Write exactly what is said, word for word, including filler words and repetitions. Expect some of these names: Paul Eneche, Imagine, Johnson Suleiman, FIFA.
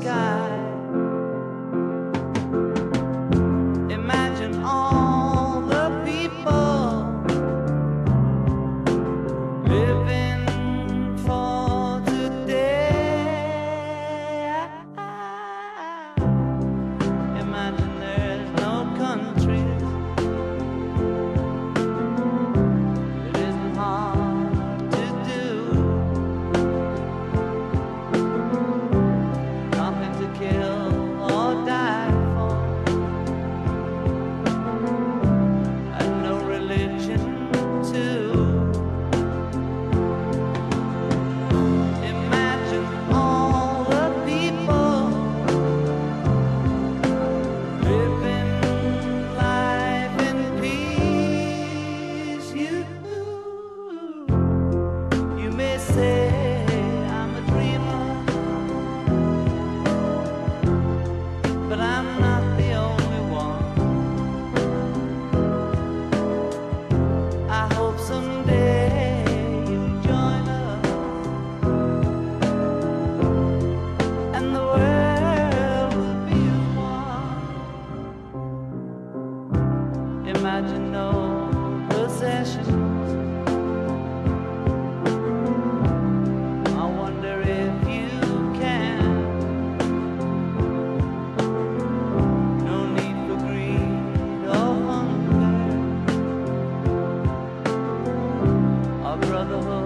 sky. Imagine all the people living for today. Imagine there's no countries. It isn't hard to do. Nothing to kill or die for, and no religion too. Imagine all the people living life in peace. You, you may say I'm a dreamer, but I'm not the only one. I hope someday you'll join us, and the world will be as one. Imagine no possessions. I wonder if you can. No need for greed or hunger or brotherhood.